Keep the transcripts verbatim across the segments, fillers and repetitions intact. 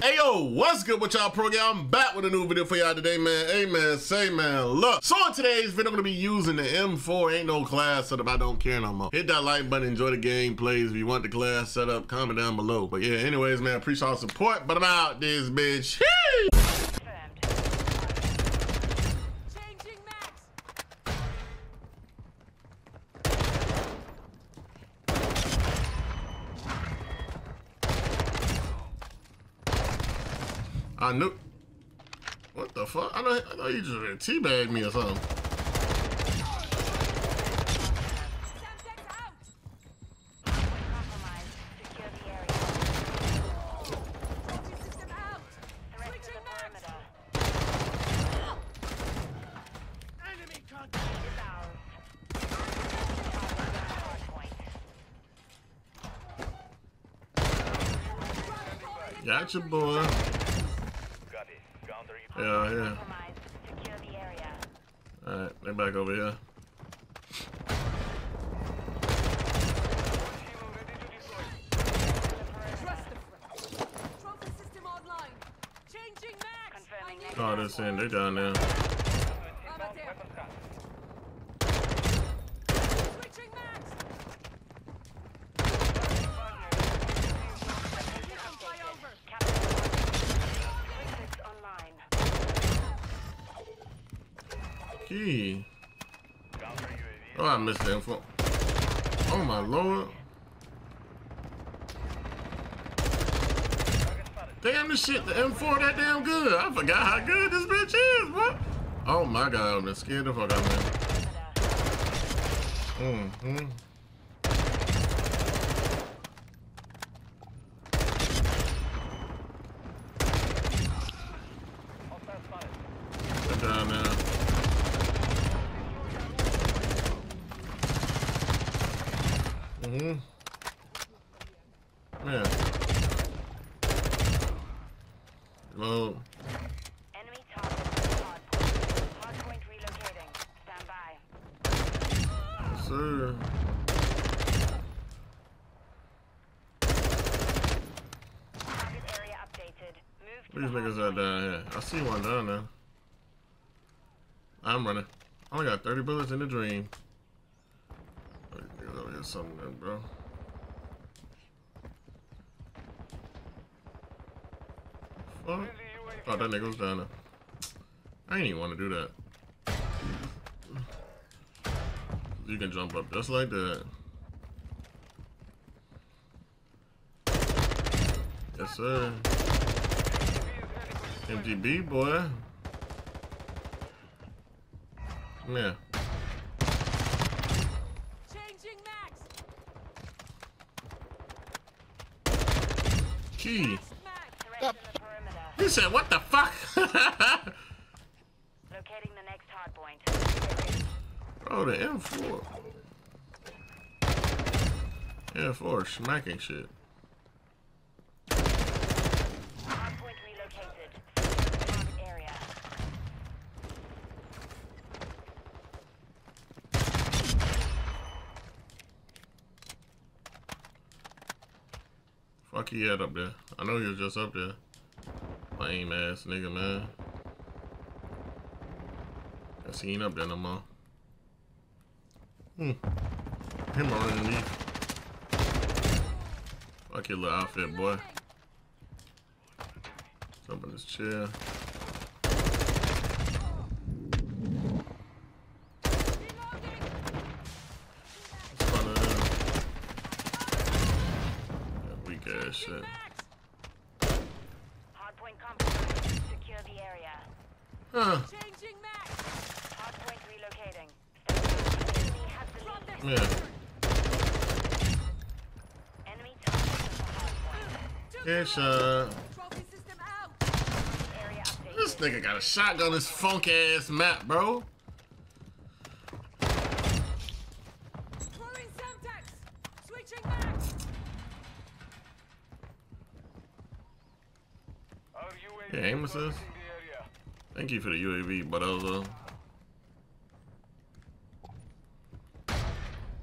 Hey yo, what's good with y'all, pro gang? I'm back with a new video for y'all today, man. Hey man, say man, look. So in today's video, I'm gonna be using the M four Ain't No Class Setup. I don't care no more. Hit that like button, enjoy the gameplays. If you want the class setup, comment down below. But yeah, anyways, man, appreciate y'all support. But I'm out this bitch. I knew. What the fuck? I know. I know you just teabagged me or something. Gotcha, boy. Yeah, yeah. Alright, they're back over here. Oh, they're saying they're down there. Gee. Oh, I missed the info. Oh my lord. Damn, this shit, the M four that damn good. I forgot how good this bitch is, bro. Oh my god, I'm just scared the fuck out of me. Mm-hmm. Mm-hmm. Yeah. Well. Enemy target hard point. Hard point relocating. Stand by. Yes, sir. Target area updated. Move. These niggas are down here. I see one down there. I'm running. I only got thirty bullets in the dream. Something there, bro. Oh, oh that nigga was down there. I ain't even want to do that. You can jump up just like that. Yes, sir. M G B, boy. Yeah. Gee. You said what the fuck? Locating the next hard point. Bro, the M four. M four smacking shit. Hard point relocated. Hard area. Fuck he had up there. I know he was just up there. Lame ass nigga, man. I see him up there no more. Hmm. Him already. Fuck your little outfit, boy. Let's open this chair. Shit. Hardpoint compromised. Secure the area. Huh. Changing max. Hardpoint relocating. Enemy has the lead. Yeah. Enemy target the hardpoint. Yes, uh. This nigga got a shotgun. This funk ass map, bro. Yeah, aim assist. Thank you for the U A V, but I was uh...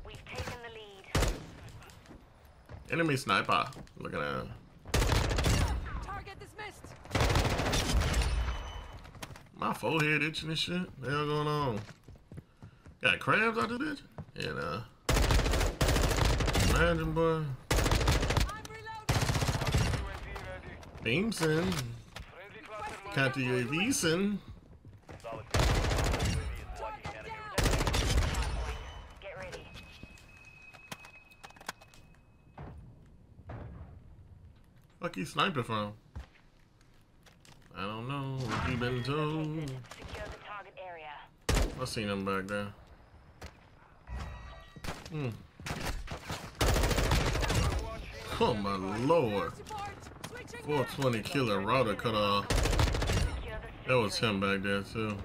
We've taken the lead. Enemy sniper. Looking at him. Target dismissed. My forehead itching and shit. What the hell going on? Got crabs out of this? Yeah, nah. Imagine, boy. Beams in. Counter U A Vs in. Fuck you sniping from? I don't know what you been told. I seen him back there. Hmm. Oh my lord. four twenty killer router cut off. That was him back there too.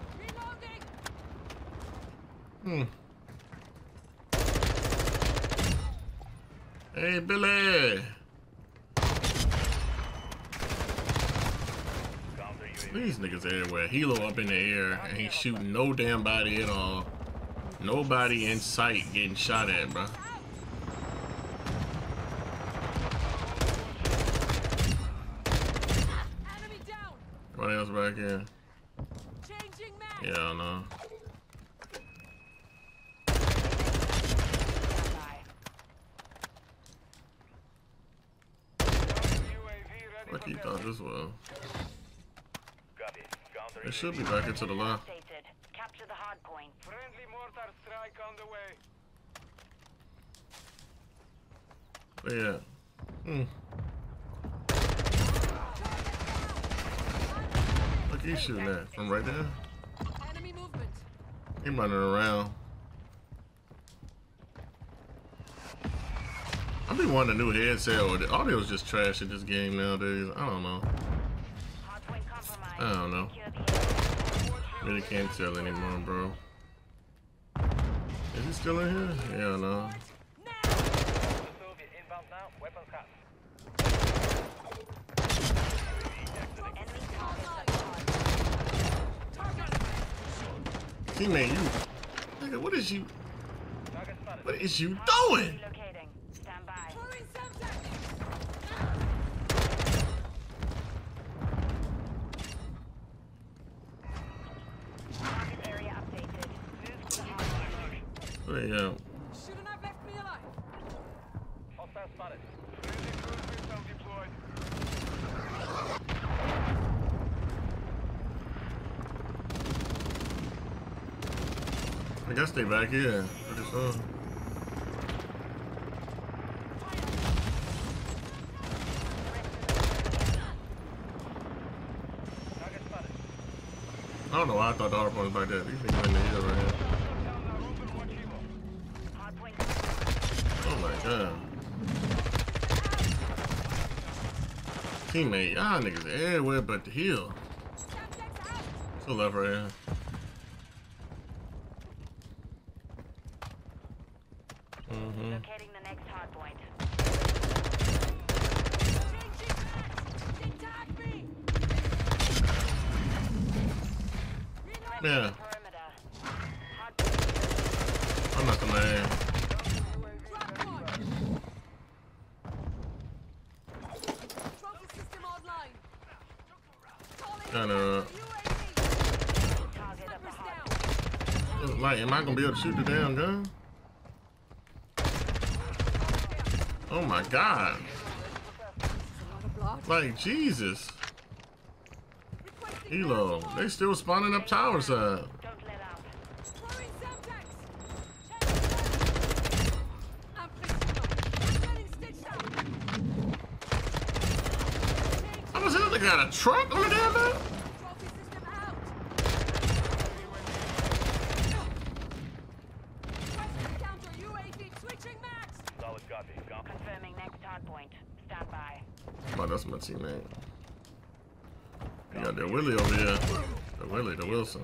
Hmm. Hey Billy. These niggas everywhere. Helo up in the air and he's shooting no damn body at all. Nobody in sight getting shot at, bro. What else back here? Yeah, I know. What you thought this was? It should be back into the left. Capture the hard point. Friendly mortar strike on the way. But yeah. Hmm. Look, he's shooting at from right there. Enemy movement. He's running around. I've been wanting a new headset, or the audio's just trash in this game nowadays. I don't know. I don't know. Really can't tell anymore, bro. Is he still in here? Yeah, no. Teammate, you. Nigga, what is you? What is you doing? There you go. Shouldn't have left me alive. Hostile spotted. Friendly cruise missile deployed. I guess they back here. I just saw. I don't know why I thought the hard point was back there. These things in the hill right here. Yeah. Teammate, y'all niggas everywhere but the hill. Still left right here. Mm-hmm. Locating the next hard point. Yeah. I'm not gonna aim. I know. Like, am I gonna be able to shoot the damn gun? Oh my god. Like, Jesus. Elo, they still spawning up tower side. They got a truck on the damn back? Confirming next hard point. Stand by. Oh, that's my teammate. You got that Willie over here. The Willie, the Wilson.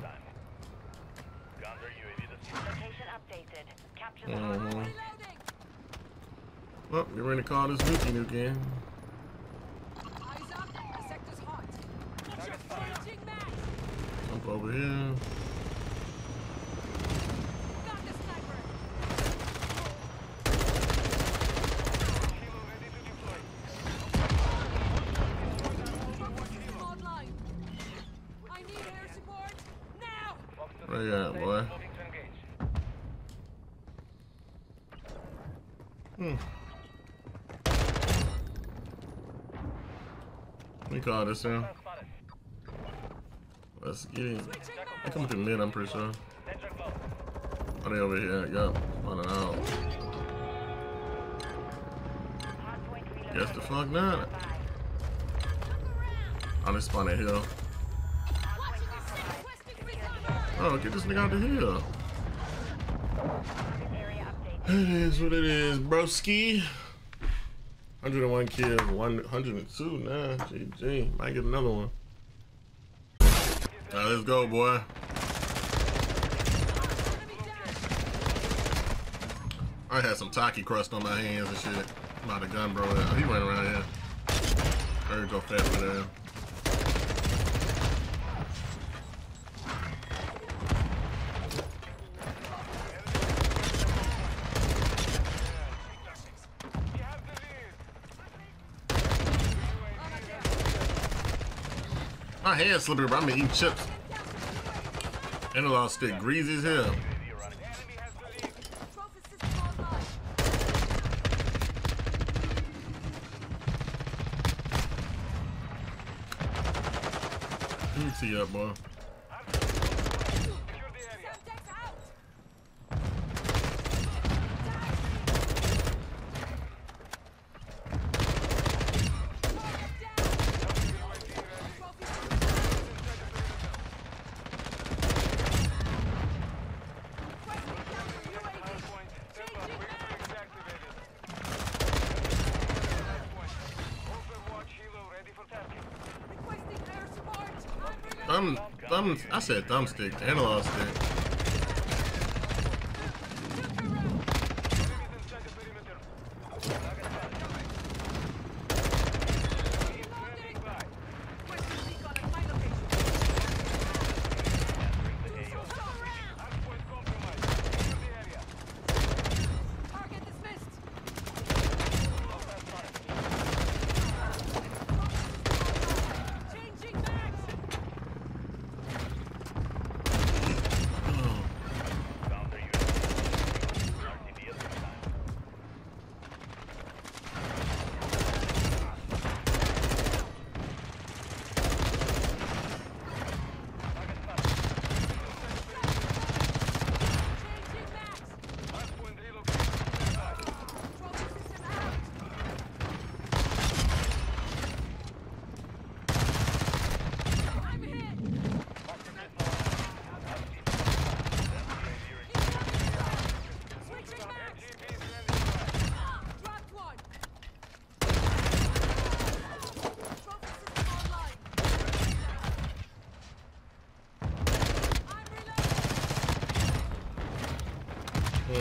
Location updated. Capture the hard point. Well, we're ready to call this Nuki new game. Over here. Where you at, boy? Hmm. Let me call this in. Let's get in. They're coming through mid, I'm pretty sure. Are they over here? Yup. On and out. Guess the fuck not. Oh, they spawned that hill. Oh, get this nigga out the hill. It is what it is, broski. one oh one kills, one oh two now. G G. Might get another one. Alright, let's go, boy. I had some Taki crust on my hands and shit. I'm out of gun, bro. Oh, he ran around here. There you go, fat for that. My hand's slippery, but I'm eating chips. Analog stick, greasy as hell. Let me see that, boy. Thumb, thumb, I said thumbstick, analog stick.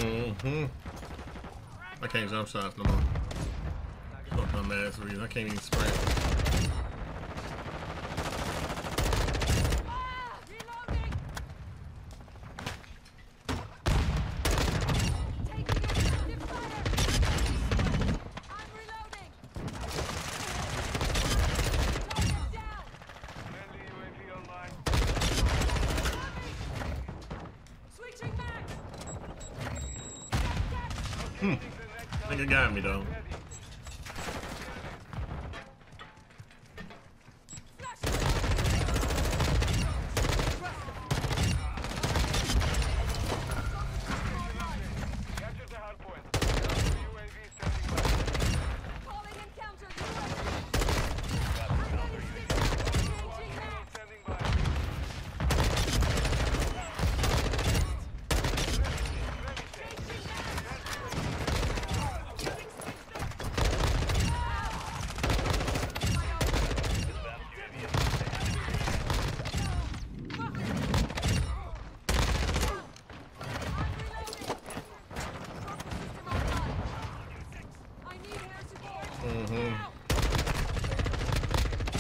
Mm-hmm. I can't jump shots no more. Fuck my mass reason. I can't even sprint. Hmm. I think it got me though.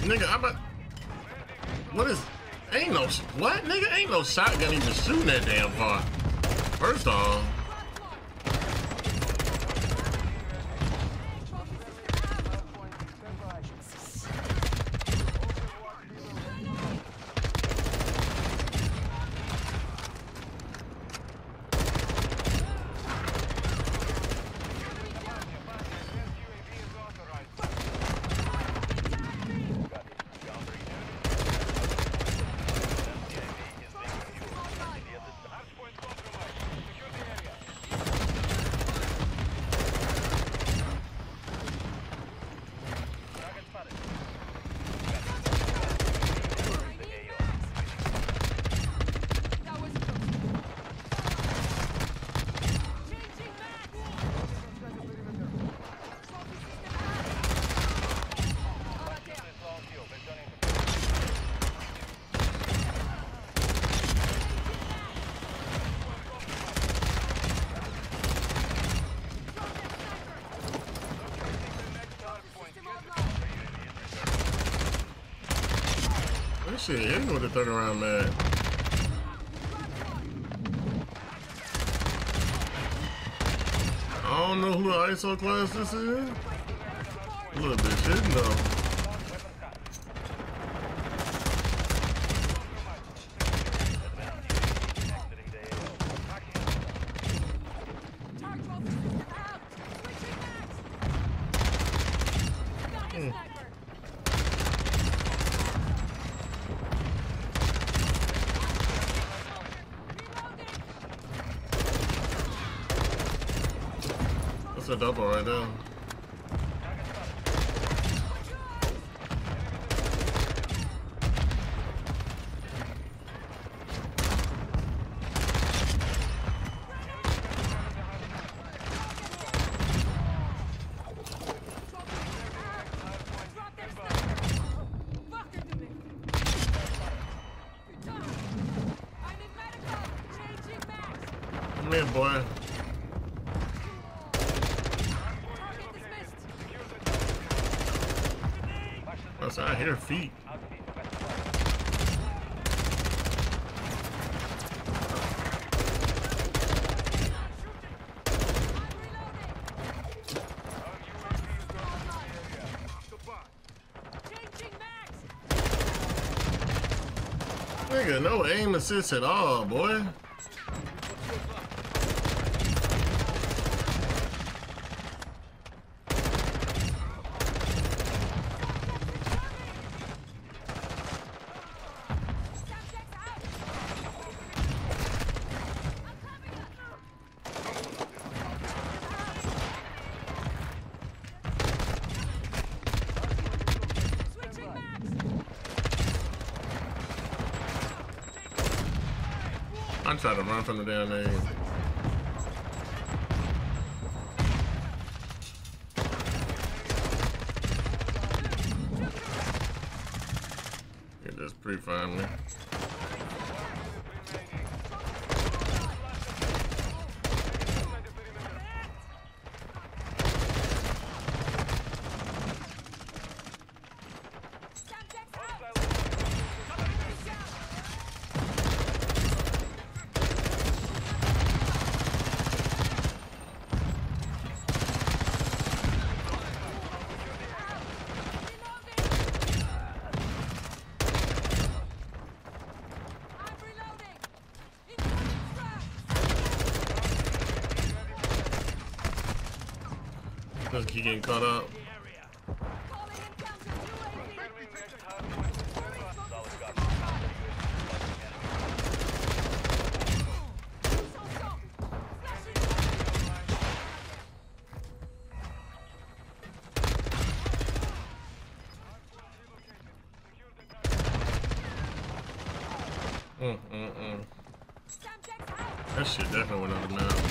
Nigga, I'm about. What is. Ain't no. What? Nigga, ain't no shotgun even shooting that damn far. First off. Shit, hit him with the turnaround, man. I don't know who the I S O class this is. A little bit shitting though. That's a double right there. Come here, boy. I hear feet. Nigga, no aim assist at all, boy. I'm trying to run from the damn name. Get this pretty finally. Doesn't keep getting caught up. Mm, mm, mm. That shit definitely went up now.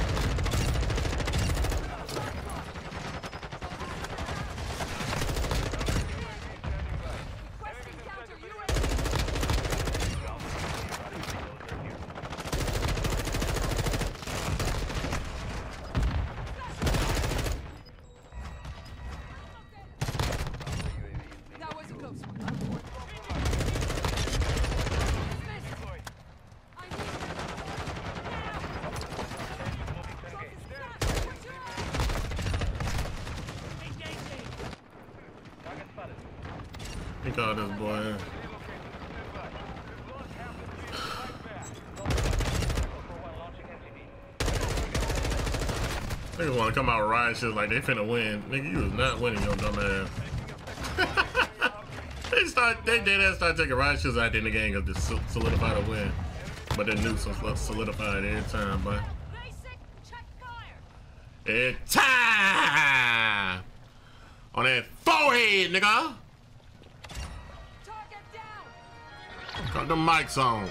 He caught this boy. Niggas wanna come out and ride shit like they finna win. Nigga, you was not winning, your dumb ass. they start, they did that start taking ride shits out there in the game of just solidify the win. But that nukes was solidified every time, boy. Every time! On that forehead, nigga! Got the mics on.